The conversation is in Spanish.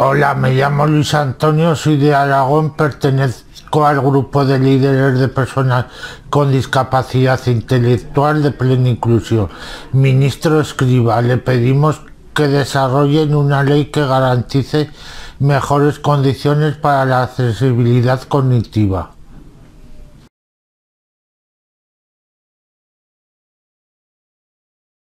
Hola, me llamo Luis Antonio, soy de Aragón, pertenezco al grupo de líderes de personas con discapacidad intelectual de Plena Inclusión. Ministro Escrivá, le pedimos que desarrollen una ley que garantice mejores condiciones para la accesibilidad cognitiva.